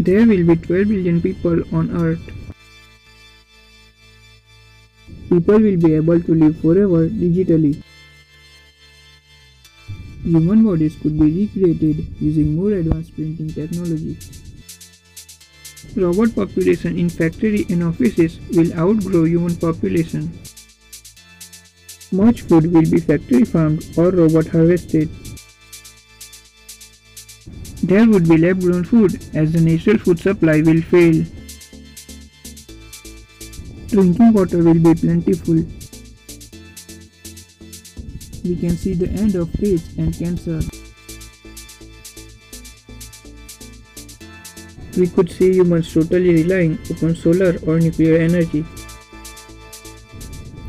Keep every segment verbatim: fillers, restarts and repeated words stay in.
There will be twelve billion people on Earth. People will be able to live forever digitally. Human bodies could be recreated using more advanced printing technology. Robot population in factory and offices will outgrow human population. Much food will be factory farmed or robot harvested. There would be lab grown food as the natural food supply will fail. Drinking water will be plentiful. We can see the end of AIDS and cancer. We could see humans totally relying upon solar or nuclear energy.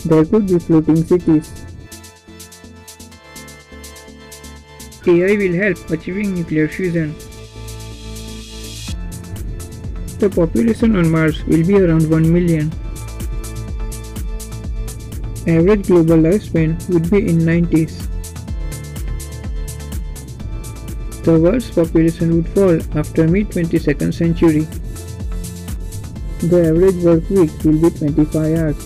There could be floating cities. A I will help achieving nuclear fusion. The population on Mars will be around one million. Average global lifespan would be in nineties. The world's population would fall after mid twenty-second century. The average work week will be twenty-five hours.